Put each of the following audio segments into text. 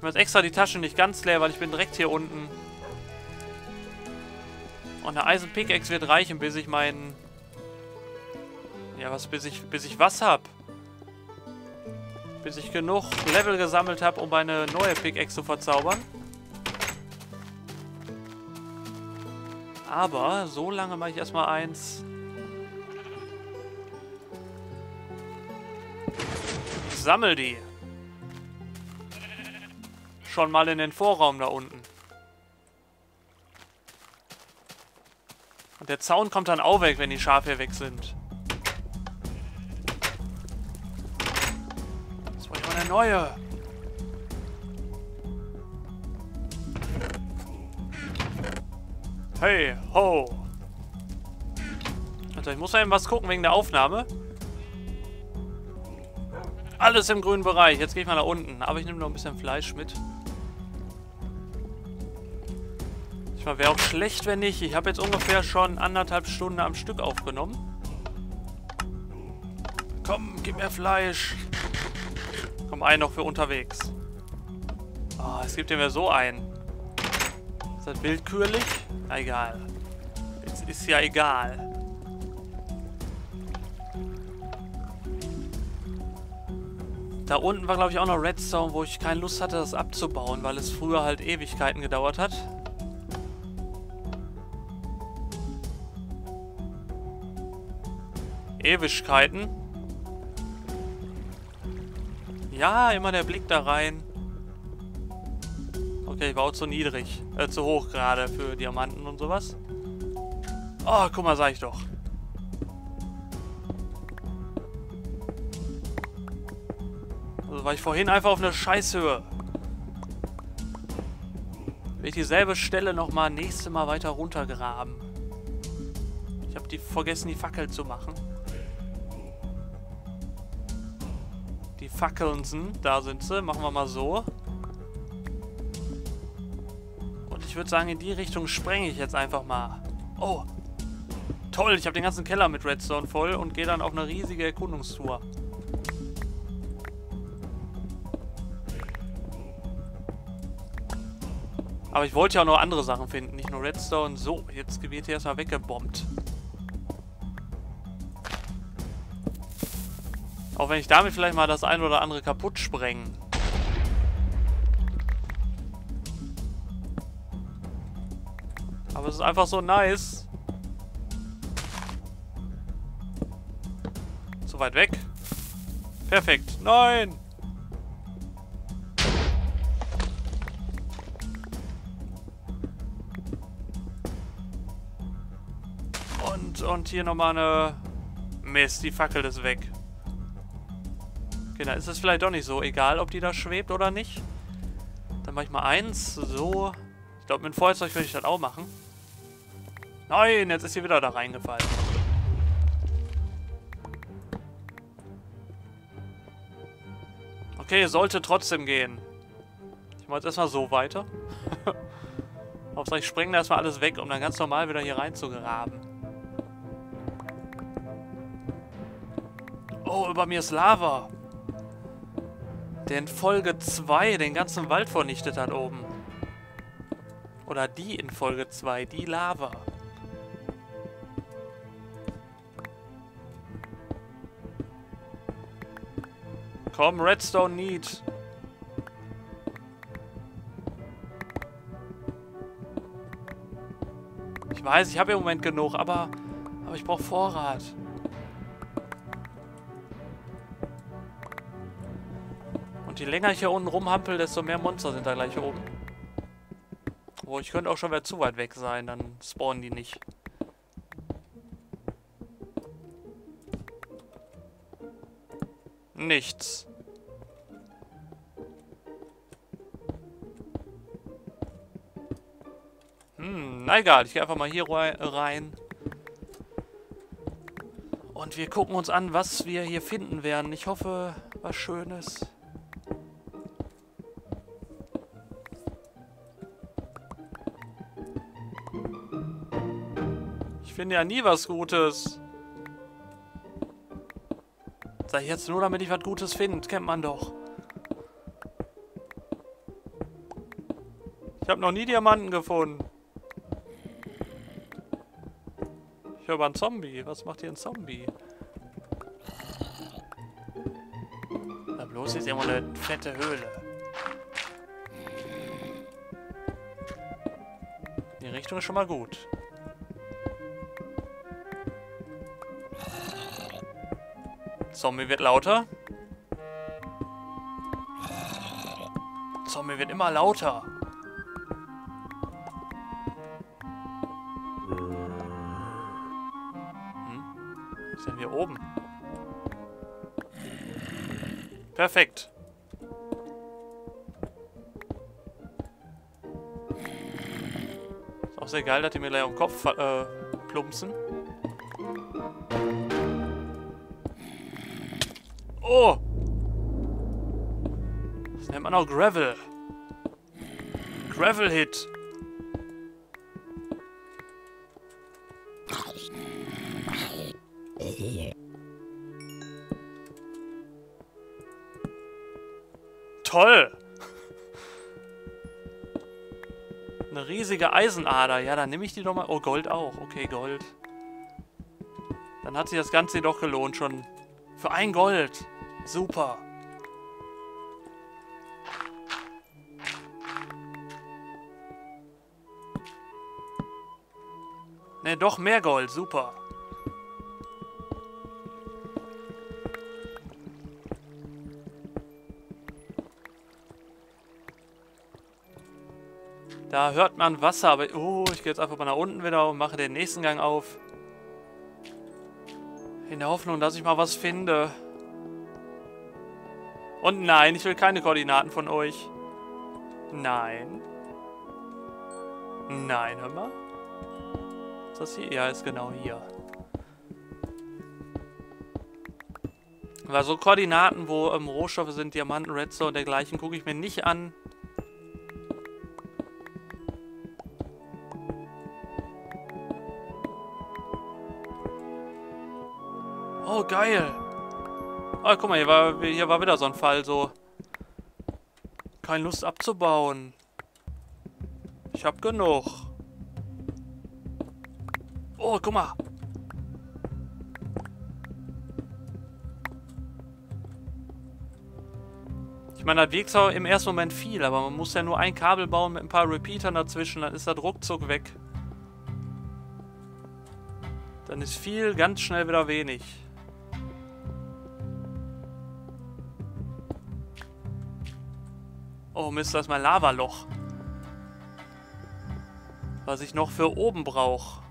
Ich mache extra die Tasche nicht ganz leer, weil ich bin direkt hier unten. Und eine Eisenpickaxe wird reichen, bis ich meinen... Ja, was, bis ich was hab? Bis ich genug Level gesammelt habe, um eine neue Pickaxe zu verzaubern. Aber so lange mache ich erstmal eins. Ich sammel die. Schon mal in den Vorraum da unten. Und der Zaun kommt dann auch weg, wenn die Schafe weg sind. Jetzt brauche ich mal eine neue. Hey, ho! Also ich muss mal eben was gucken wegen der Aufnahme. Alles im grünen Bereich. Jetzt gehe ich mal nach unten. Aber ich nehme noch ein bisschen Fleisch mit. Ich meine, wäre auch schlecht, wenn nicht. Ich habe jetzt ungefähr schon 1,5 Stunden am Stück aufgenommen. Komm, gib mir Fleisch. Komm, einen noch für unterwegs. Oh, es gibt ja mehr so einen. Ist das willkürlich? Na egal. Jetzt ist ja egal. Da unten war, glaube ich, auch noch Redstone, wo ich keine Lust hatte, das abzubauen, weil es früher halt Ewigkeiten gedauert hat. Ewigkeiten. Ja, immer der Blick da rein. Okay, ich war auch zu niedrig. Zu hoch gerade für Diamanten und sowas. Oh, guck mal, sag ich doch. Also war ich vorhin einfach auf eine Scheißhöhe. Will ich dieselbe Stelle nochmal nächstes Mal weiter runtergraben. Ich habe vergessen, die Fackel zu machen. Die Fackeln sind, da sind sie. Machen wir mal so. Ich würde sagen, in die Richtung sprenge ich jetzt einfach mal. Oh, toll, ich habe den ganzen Keller mit Redstone voll und gehe dann auf eine riesige Erkundungstour. Aber ich wollte ja auch noch andere Sachen finden, nicht nur Redstone. So, jetzt wird hier erstmal weggebombt. Auch wenn ich damit vielleicht mal das ein oder andere kaputt sprenge. Aber es ist einfach so nice. Zu weit weg. Perfekt. Nein! Und hier nochmal eine... Mist, die Fackel ist weg. Okay, da ist es vielleicht doch nicht so egal, ob die da schwebt oder nicht. Dann mache ich mal eins. So. Ich glaube, mit dem Feuerzeug würde ich das auch machen. Nein, jetzt ist sie wieder da reingefallen. Okay, sollte trotzdem gehen. Ich mache jetzt erstmal so weiter. Hauptsache, ich spreng da erstmal alles weg, um dann ganz normal wieder hier reinzugraben. Oh, über mir ist Lava. Der in Folge 2 den ganzen Wald vernichtet hat oben. Oder die in Folge 2, die Lava. Komm, Redstone Need. Ich weiß, ich habe im Moment genug, aber ich brauche Vorrat. Und je länger ich hier unten rumhampel, desto mehr Monster sind da gleich oben. Oh, ich könnte auch schon wieder zu weit weg sein, dann spawnen die nicht. Nichts. Na egal, ich gehe einfach mal hier rein. Und wir gucken uns an, was wir hier finden werden. Ich hoffe, was Schönes. Ich finde ja nie was Gutes. Sag ich jetzt nur, damit ich was Gutes finde. Kennt man doch. habe noch nie Diamanten gefunden. Ich höre aber einen Zombie. Was macht hier ein Zombie? Na bloß, hier ist immer eine fette Höhle. Die Richtung ist schon mal gut. Zombie wird lauter. Zombie wird immer lauter. Was ist denn hier oben? Perfekt. Ist auch sehr geil, dass die mir gleich auf den Kopf plumpsen. Oh! Das nennt man auch Gravel. Gravel-Hit. Toll! Eine riesige Eisenader. Ja, dann nehme ich die doch mal. Oh, Gold auch. Okay, Gold. Dann hat sich das Ganze jedoch gelohnt schon. Für ein Gold. Super. Ne, doch mehr Gold. Super. Da hört man Wasser, aber... Oh, ich gehe jetzt einfach mal nach unten wieder und mache den nächsten Gang auf. In der Hoffnung, dass ich mal was finde. Und nein, ich will keine Koordinaten von euch. Nein. Nein, hör mal. Ist das hier? Ja, ist genau hier. Weil so Koordinaten, wo Rohstoffe sind, Diamanten, Redstone und dergleichen, gucke ich mir nicht an. Oh, geil. Ah, guck mal, hier war wieder so ein Fall, so. Keine Lust abzubauen. Ich hab genug. Oh, guck mal. Ich meine, das wirkt zwar im ersten Moment viel, aber man muss ja nur ein Kabel bauen mit ein paar Repeatern dazwischen, dann ist das ruckzuck weg. Dann ist viel ganz schnell wieder wenig. Oh Mist, das ist mein Lavaloch. Was ich noch für oben brauche.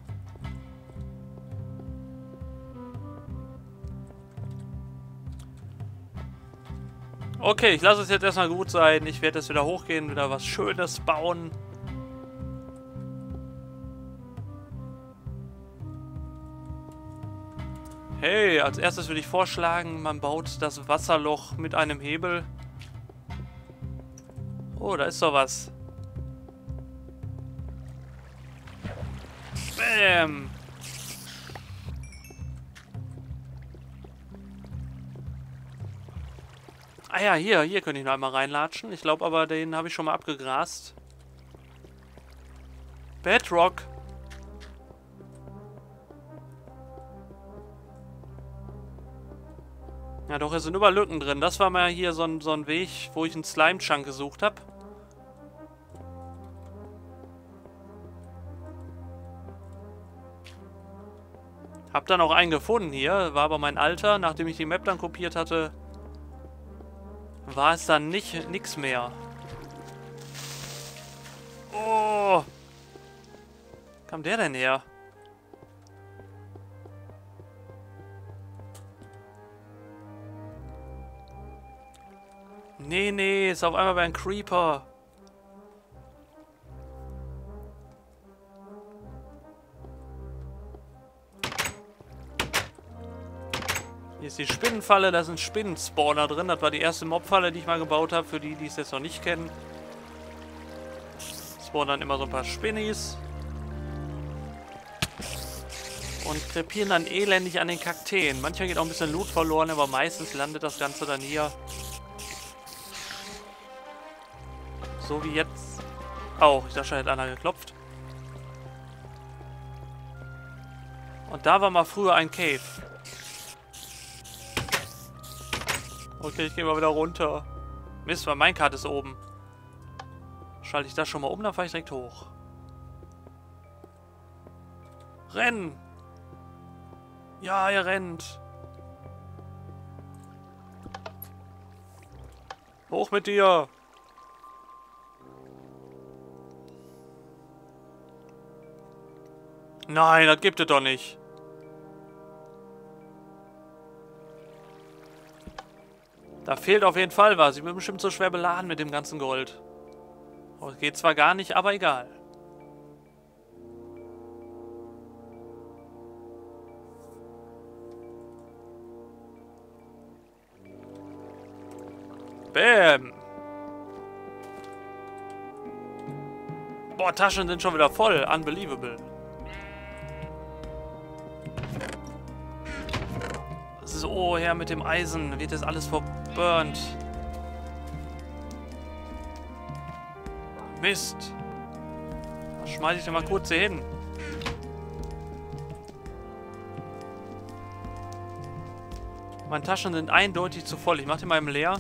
Okay, ich lasse es jetzt erstmal gut sein. Ich werde jetzt wieder hochgehen, wieder was Schönes bauen. Hey, als erstes würde ich vorschlagen, man baut das Wasserloch mit einem Hebel. Oh, da ist doch was. Bäm! Ah ja, hier könnte ich noch einmal reinlatschen. Ich glaube aber, den habe ich schon mal abgegrast. Bedrock! Ja doch, hier sind überall Lücken drin. Das war mal hier so ein Weg, wo ich einen Slime-Chunk gesucht habe. Hab dann auch einen gefunden hier, war aber mein alter. Nachdem ich die Map dann kopiert hatte, war es dann nix mehr. Oh! Wo kam der denn her? Nee, nee, ist auf einmal bei einem Creeper. Hier ist die Spinnenfalle, da ist ein Spinnenspawner drin. Das war die erste Mobfalle, die ich mal gebaut habe, für die, die es jetzt noch nicht kennen. Spawnen immer so ein paar Spinnies. Und krepieren dann elendig an den Kakteen. Manchmal geht auch ein bisschen Loot verloren, aber meistens landet das Ganze dann hier. So wie jetzt. Oh, ich dachte, da hätte einer geklopft. Und da war mal früher ein Cave. Okay, ich gehe mal wieder runter. Mist, weil mein Kart ist oben. Schalte ich das schon mal um, dann fahre ich direkt hoch. Rennen! Ja, ihr rennt. Hoch mit dir! Nein, das gibt es doch nicht. Da fehlt auf jeden Fall was. Ich bin bestimmt so schwer beladen mit dem ganzen Gold. Oh, geht zwar gar nicht, aber egal. Bäm! Boah, Taschen sind schon wieder voll. Unbelievable. So, her mit dem Eisen. Wird das alles verburnt. Mist. Das schmeiße ich denn mal kurz hier hin. Meine Taschen sind eindeutig zu voll. Ich mache die mal im leer.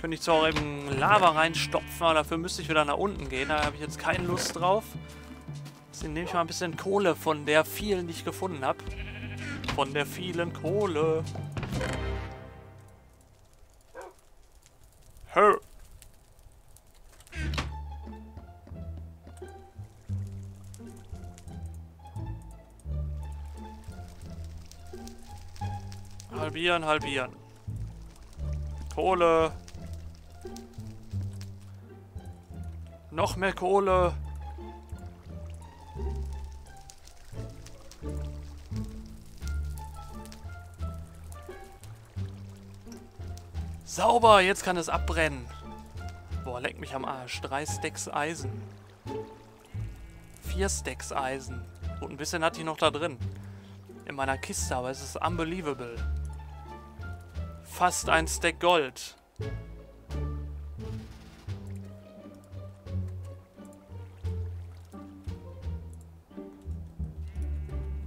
Könnte ich zwar auch eben Lava reinstopfen, aber dafür müsste ich wieder nach unten gehen. Da habe ich jetzt keine Lust drauf. Deswegen nehme ich mal ein bisschen Kohle von der vielen, die ich gefunden habe. Von der vielen Kohle. Hör. Halbieren, halbieren. Kohle. Noch mehr Kohle. Sauber, jetzt kann es abbrennen. Boah, leck mich am Arsch. 3 Stacks Eisen. 4 Stacks Eisen. Und ein bisschen hatte ich noch da drin. In meiner Kiste, aber es ist unbelievable. Fast 1 Stack Gold.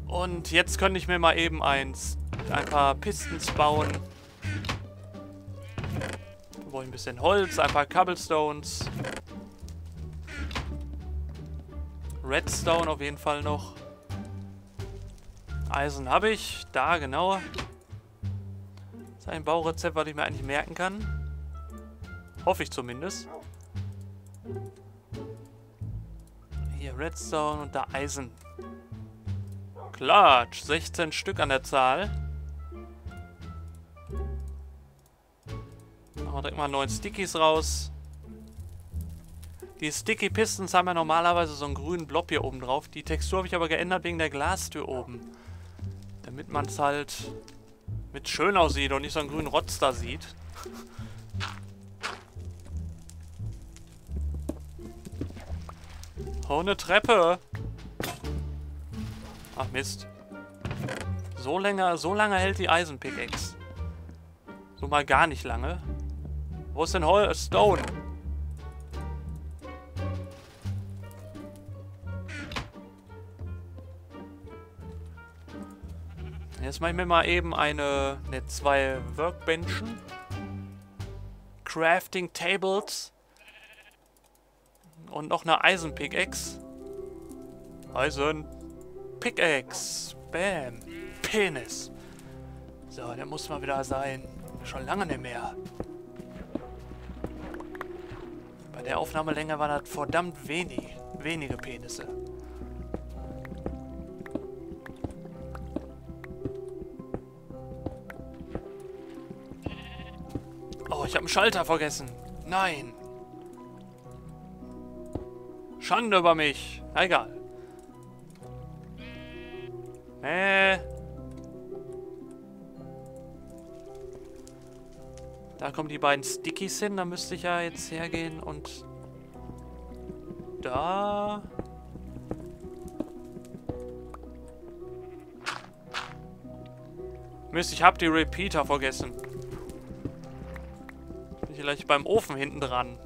Und jetzt könnte ich mir mal eben ein paar Pistons bauen. Ein bisschen Holz, ein paar Cobblestones. Redstone auf jeden Fall noch. Eisen habe ich. Da, genau. Das ist ein Baurezept, was ich mir eigentlich merken kann. Hoffe ich zumindest. Hier Redstone und da Eisen. Klatsch. 16 Stück an der Zahl. Direkt mal 9 Stickies raus. Die Sticky Pistons haben ja normalerweise so einen grünen Blob hier oben drauf. Die Textur habe ich aber geändert wegen der Glastür oben. Damit man es halt mit schön aussieht und nicht so einen grünen Rotz da sieht. Oh, eine Treppe. Ach Mist. So lange hält die Eisenpickaxe. So mal gar nicht lange. Wo ist denn Stone? Jetzt mache ich mir mal eben zwei Workbenchen. Crafting Tables. Und noch eine Eisenpickaxe. Eisenpickaxe. Bam. Penis. So, der muss mal wieder sein. Schon lange nicht mehr. Bei der Aufnahmelänge waren das verdammt wenige Penisse. Oh, ich habe einen Schalter vergessen. Nein. Schande über mich. Egal. Da kommen die beiden Stickies hin. Da müsste ich ja jetzt hergehen und... Da... Mist, ich habe die Repeater vergessen. vielleicht beim Ofen hinten dran.